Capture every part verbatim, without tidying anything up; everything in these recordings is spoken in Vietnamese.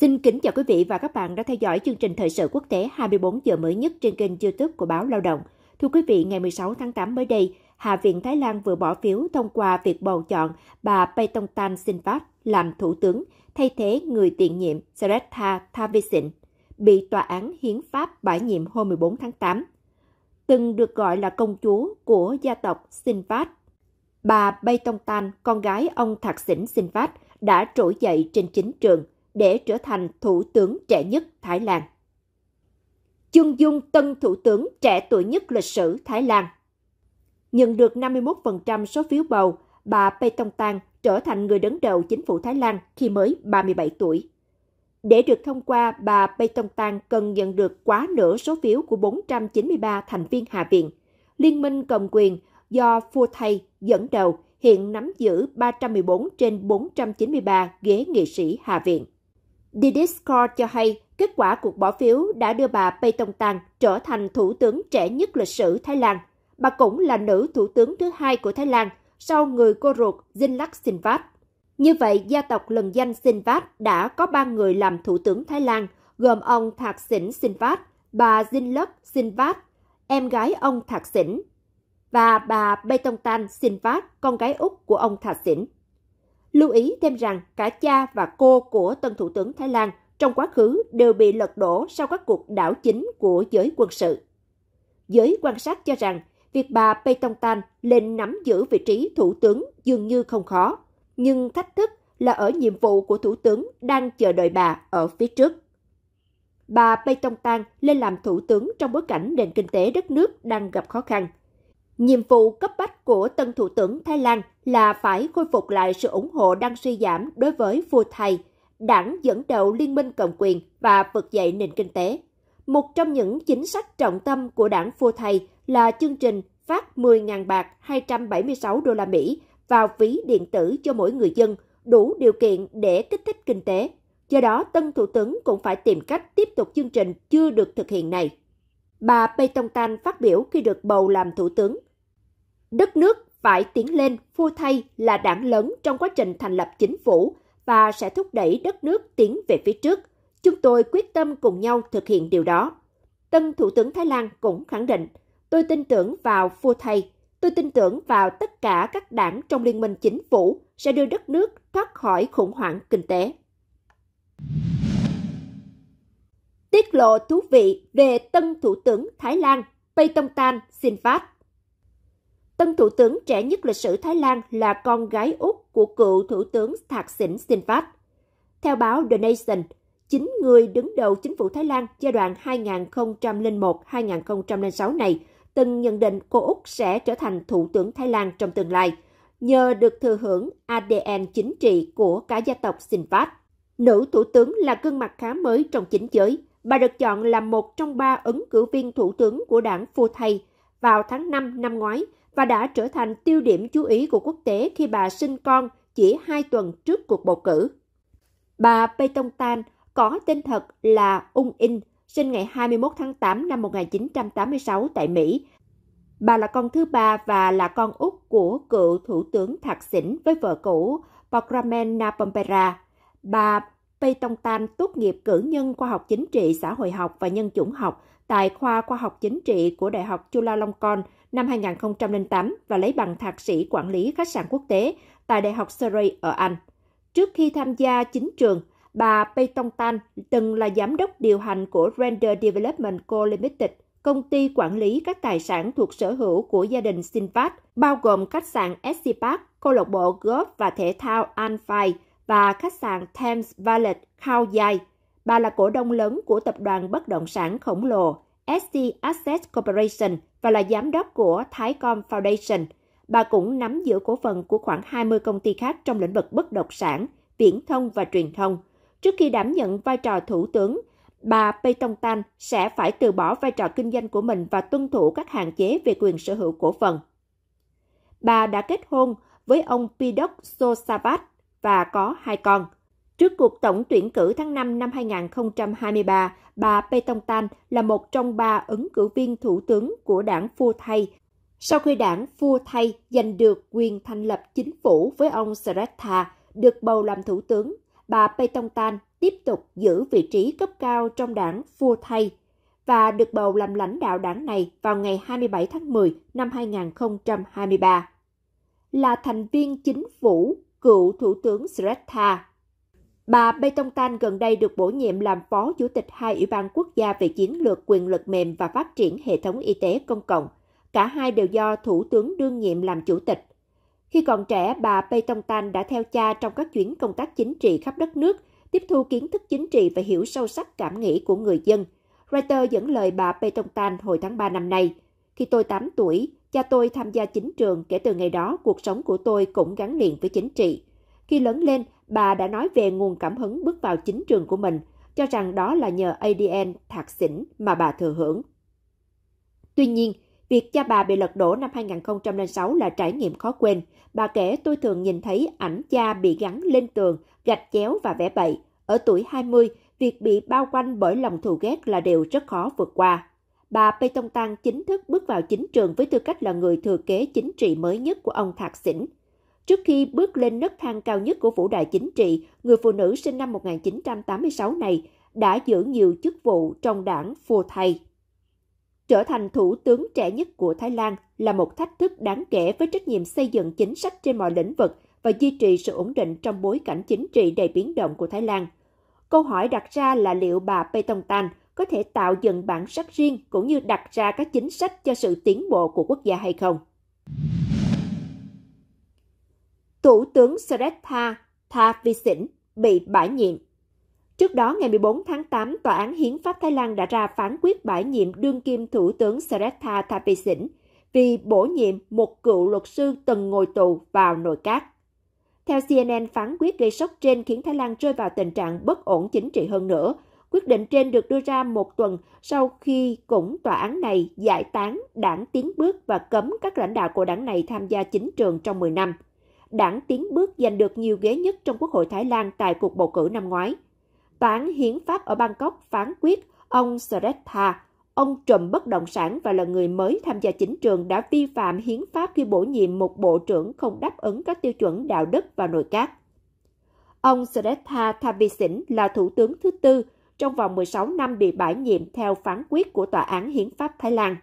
Xin kính chào quý vị và các bạn đã theo dõi chương trình thời sự quốc tế hai mươi bốn giờ mới nhất trên kênh YouTube của Báo Lao động. Thưa quý vị, ngày mười sáu tháng tám mới đây, Hạ viện Thái Lan vừa bỏ phiếu thông qua việc bầu chọn bà Paetongtarn Shinawatra làm thủ tướng, thay thế người tiền nhiệm Srettha Thavisin, bị tòa án hiến pháp bãi nhiệm hôm mười bốn tháng tám. Từng được gọi là công chúa của gia tộc Shinawatra, bà Paetongtarn, con gái ông Thaksin Shinawatra, đã trỗi dậy trên chính trường để trở thành thủ tướng trẻ nhất Thái Lan. Chương dung tân thủ tướng trẻ tuổi nhất lịch sử Thái Lan. Nhận được năm mươi mốt phần trăm số phiếu bầu, bà Paetongtarn trở thành người đứng đầu chính phủ Thái Lan khi mới ba mươi bảy tuổi. Để được thông qua, bà Paetongtarn cần nhận được quá nửa số phiếu của bốn trăm chín mươi ba thành viên Hạ viện. Liên minh cầm quyền do Pheu Thai dẫn đầu hiện nắm giữ ba trăm mười bốn trên bốn trăm chín mươi ba ghế nghị sĩ Hạ viện. The Discord cho hay kết quả cuộc bỏ phiếu đã đưa bà Paetongtarn trở thành thủ tướng trẻ nhất lịch sử Thái Lan. Bà cũng là nữ thủ tướng thứ hai của Thái Lan sau người cô ruột Yingluck Shinawatra. Như vậy, gia tộc lừng danh Shinawatra đã có ba người làm thủ tướng Thái Lan, gồm ông Thaksin Shinawatra, bà Yingluck Shinawatra, em gái ông Thaksin, và bà Paetongtarn Shinawatra, con gái út của ông Thaksin. Lưu ý thêm rằng cả cha và cô của tân thủ tướng Thái Lan trong quá khứ đều bị lật đổ sau các cuộc đảo chính của giới quân sự. Giới quan sát cho rằng việc bà Paetongtarn lên nắm giữ vị trí thủ tướng dường như không khó, nhưng thách thức là ở nhiệm vụ của thủ tướng đang chờ đợi bà ở phía trước. Bà Paetongtarn lên làm thủ tướng trong bối cảnh nền kinh tế đất nước đang gặp khó khăn. Nhiệm vụ cấp bách của tân thủ tướng Thái Lan là phải khôi phục lại sự ủng hộ đang suy giảm đối với Pheu Thai, đảng dẫn đầu liên minh cầm quyền và vực dậy nền kinh tế. Một trong những chính sách trọng tâm của đảng Pheu Thai là chương trình phát mười nghìn bạt hai trăm bảy mươi sáu đô la Mỹ vào ví điện tử cho mỗi người dân, đủ điều kiện để kích thích kinh tế. Do đó, tân thủ tướng cũng phải tìm cách tiếp tục chương trình chưa được thực hiện này. Bà Paetongtarn phát biểu khi được bầu làm thủ tướng. Đất nước phải tiến lên, Pheu Thai là đảng lớn trong quá trình thành lập chính phủ và sẽ thúc đẩy đất nước tiến về phía trước. Chúng tôi quyết tâm cùng nhau thực hiện điều đó. Tân thủ tướng Thái Lan cũng khẳng định, tôi tin tưởng vào Pheu Thai, tôi tin tưởng vào tất cả các đảng trong liên minh chính phủ sẽ đưa đất nước thoát khỏi khủng hoảng kinh tế. Tiết lộ thú vị về tân thủ tướng Thái Lan Paetongtarn Shinawatra. Tân thủ tướng trẻ nhất lịch sử Thái Lan là con gái út của cựu thủ tướng Thaksin Shinawatra. Theo báo The Nation, chín người đứng đầu chính phủ Thái Lan giai đoạn hai nghìn không trăm lẻ một đến hai nghìn không trăm lẻ sáu này từng nhận định cô Úc sẽ trở thành thủ tướng Thái Lan trong tương lai, nhờ được thừa hưởng a đê en chính trị của cả gia tộc Shinawatra. Nữ thủ tướng là gương mặt khá mới trong chính giới. Bà được chọn là một trong ba ứng cử viên thủ tướng của đảng Pheu Thai vào tháng năm năm ngoái và đã trở thành tiêu điểm chú ý của quốc tế khi bà sinh con chỉ hai tuần trước cuộc bầu cử. Bà Paetongtarn có tên thật là Ung In, sinh ngày hai mươi mốt tháng tám năm một nghìn chín trăm tám mươi sáu tại Mỹ. Bà là con thứ ba và là con út của cựu thủ tướng Thaksin với vợ cũ Pogramen Napompera. Bà Paetongtarn tốt nghiệp cử nhân khoa học chính trị, xã hội học và nhân chủng học tại khoa khoa học chính trị của Đại học Chulalongkorn năm hai nghìn không trăm lẻ tám và lấy bằng thạc sĩ quản lý khách sạn quốc tế tại Đại học Surrey ở Anh. Trước khi tham gia chính trường, bà Paetongtarn từng là giám đốc điều hành của Render Development Co Limited, công ty quản lý các tài sản thuộc sở hữu của gia đình Shinawatra, bao gồm khách sạn ét xê Park, câu lạc bộ golf và thể thao Anphai và khách sạn Thames Valley Khao Yai. Bà là cổ đông lớn của tập đoàn bất động sản khổng lồ ét xê Asset Corporation và là giám đốc của Thái Com Foundation. Bà cũng nắm giữ cổ phần của khoảng hai mươi công ty khác trong lĩnh vực bất động sản, viễn thông và truyền thông. Trước khi đảm nhận vai trò thủ tướng, bà Paetongtarn sẽ phải từ bỏ vai trò kinh doanh của mình và tuân thủ các hạn chế về quyền sở hữu cổ phần. Bà đã kết hôn với ông Pidok Sosavat và có hai con. Trước cuộc tổng tuyển cử tháng năm năm hai nghìn không trăm hai mươi ba, bà Paetongtarn là một trong ba ứng cử viên thủ tướng của đảng Pheu Thai, sau khi đảng Pheu Thai giành được quyền thành lập chính phủ với ông Srettha, được bầu làm thủ tướng. bà Paetongtarn tiếp tục giữ vị trí cấp cao trong đảng Pheu Thai và được bầu làm lãnh đạo đảng này vào ngày hai mươi bảy tháng mười năm hai nghìn không trăm hai mươi ba. Là thành viên chính phủ cựu Thủ tướng Srettha, bà Paetongtarn gần đây được bổ nhiệm làm Phó Chủ tịch hai Ủy ban Quốc gia về Chiến lược Quyền lực mềm và Phát triển Hệ thống Y tế Công cộng. Cả hai đều do Thủ tướng đương nhiệm làm chủ tịch. Khi còn trẻ, bà Paetongtarn đã theo cha trong các chuyến công tác chính trị khắp đất nước, tiếp thu kiến thức chính trị và hiểu sâu sắc cảm nghĩ của người dân. Reuters dẫn lời bà Paetongtarn hồi tháng ba năm nay. Khi tôi tám tuổi, cha tôi tham gia chính trường, kể từ ngày đó cuộc sống của tôi cũng gắn liền với chính trị. Khi lớn lên, bà đã nói về nguồn cảm hứng bước vào chính trường của mình, cho rằng đó là nhờ a đê en Thaksin mà bà thừa hưởng. Tuy nhiên, việc cha bà bị lật đổ năm hai nghìn không trăm lẻ sáu là trải nghiệm khó quên. Bà kể tôi thường nhìn thấy ảnh cha bị gắn lên tường, gạch chéo và vẽ bậy. Ở tuổi hai mươi, việc bị bao quanh bởi lòng thù ghét là điều rất khó vượt qua. Bà Paetongtarn chính thức bước vào chính trường với tư cách là người thừa kế chính trị mới nhất của ông Thaksin. Trước khi bước lên nấc thang cao nhất của vũ đài chính trị, người phụ nữ sinh năm một nghìn chín trăm tám mươi sáu này đã giữ nhiều chức vụ trong đảng Pheu Thai. Trở thành thủ tướng trẻ nhất của Thái Lan là một thách thức đáng kể với trách nhiệm xây dựng chính sách trên mọi lĩnh vực và duy trì sự ổn định trong bối cảnh chính trị đầy biến động của Thái Lan. Câu hỏi đặt ra là liệu bà Paetongtarn có thể tạo dựng bản sắc riêng cũng như đặt ra các chính sách cho sự tiến bộ của quốc gia hay không? Thủ tướng Srettha Thavisin bị bãi nhiệm. Trước đó, ngày mười bốn tháng tám, Tòa án Hiến pháp Thái Lan đã ra phán quyết bãi nhiệm đương kim Thủ tướng Srettha Thavisin vì bổ nhiệm một cựu luật sư từng ngồi tù vào nội các. Theo xê en en, phán quyết gây sốc trên khiến Thái Lan rơi vào tình trạng bất ổn chính trị hơn nữa. Quyết định trên được đưa ra một tuần sau khi cũng tòa án này giải tán đảng Tiến Bước và cấm các lãnh đạo của đảng này tham gia chính trường trong mười năm. Đảng Tiến Bước giành được nhiều ghế nhất trong Quốc hội Thái Lan tại cuộc bầu cử năm ngoái. Tòa án Hiến pháp ở Bangkok phán quyết ông Srettha, ông trùm bất động sản và là người mới tham gia chính trường, đã vi phạm hiến pháp khi bổ nhiệm một bộ trưởng không đáp ứng các tiêu chuẩn đạo đức và nội các. Ông Srettha Thavisin là thủ tướng thứ tư trong vòng mười sáu năm bị bãi nhiệm theo phán quyết của Tòa án Hiến pháp Thái Lan.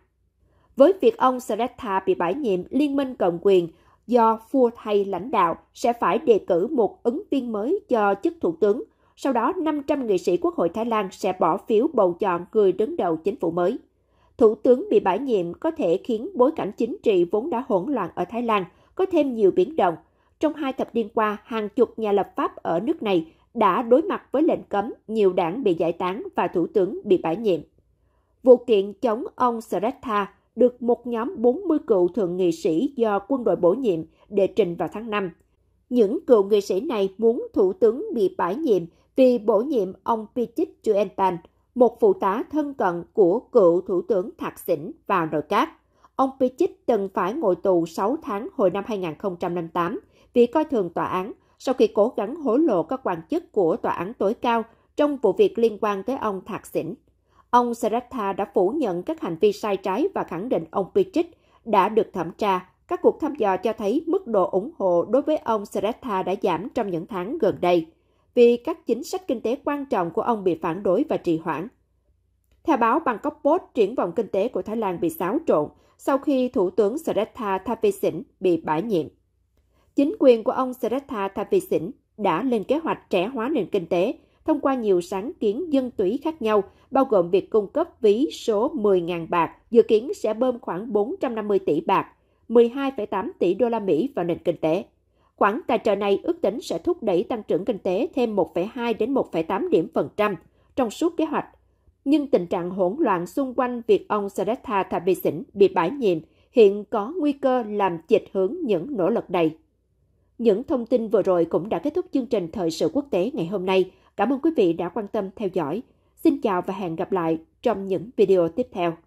Với việc ông Srettha bị bãi nhiệm, Liên minh Cầm quyền do Pheu Thai lãnh đạo sẽ phải đề cử một ứng viên mới cho chức thủ tướng. Sau đó, năm trăm nghị sĩ Quốc hội Thái Lan sẽ bỏ phiếu bầu chọn người đứng đầu chính phủ mới. Thủ tướng bị bãi nhiệm có thể khiến bối cảnh chính trị vốn đã hỗn loạn ở Thái Lan có thêm nhiều biến động. Trong hai thập niên qua, hàng chục nhà lập pháp ở nước này đã đối mặt với lệnh cấm, nhiều đảng bị giải tán và thủ tướng bị bãi nhiệm. Vụ kiện chống ông Srettha được một nhóm bốn mươi cựu thượng nghị sĩ do quân đội bổ nhiệm đệ trình vào tháng năm. Những cựu nghị sĩ này muốn thủ tướng bị bãi nhiệm vì bổ nhiệm ông Pichit Chuentan, một phụ tá thân cận của cựu thủ tướng Thaksin, vào nội các. Ông Pichit từng phải ngồi tù sáu tháng hồi năm hai nghìn không trăm lẻ tám vì coi thường tòa án sau khi cố gắng hối lộ các quan chức của tòa án tối cao trong vụ việc liên quan tới ông Thaksin. Ông Srettha đã phủ nhận các hành vi sai trái và khẳng định ông Pichit đã được thẩm tra. Các cuộc thăm dò cho thấy mức độ ủng hộ đối với ông Srettha đã giảm trong những tháng gần đây, vì các chính sách kinh tế quan trọng của ông bị phản đối và trì hoãn. Theo báo Bangkok Post, triển vọng kinh tế của Thái Lan bị xáo trộn sau khi Thủ tướng Srettha Thavisin bị bãi nhiệm. Chính quyền của ông Srettha Thavisin đã lên kế hoạch trẻ hóa nền kinh tế thông qua nhiều sáng kiến dân túy khác nhau, bao gồm việc cung cấp ví số mười nghìn bạc, dự kiến sẽ bơm khoảng bốn trăm năm mươi tỷ bạc, mười hai phẩy tám tỷ đô la Mỹ vào nền kinh tế. Khoản tài trợ này ước tính sẽ thúc đẩy tăng trưởng kinh tế thêm một phẩy hai đến một phẩy tám điểm phần trăm trong suốt kế hoạch. Nhưng tình trạng hỗn loạn xung quanh việc ông Srettha Thavisin bị bãi nhiệm hiện có nguy cơ làm chệch hướng những nỗ lực này. Những thông tin vừa rồi cũng đã kết thúc chương trình Thời sự quốc tế ngày hôm nay. Cảm ơn quý vị đã quan tâm theo dõi. Xin chào và hẹn gặp lại trong những video tiếp theo.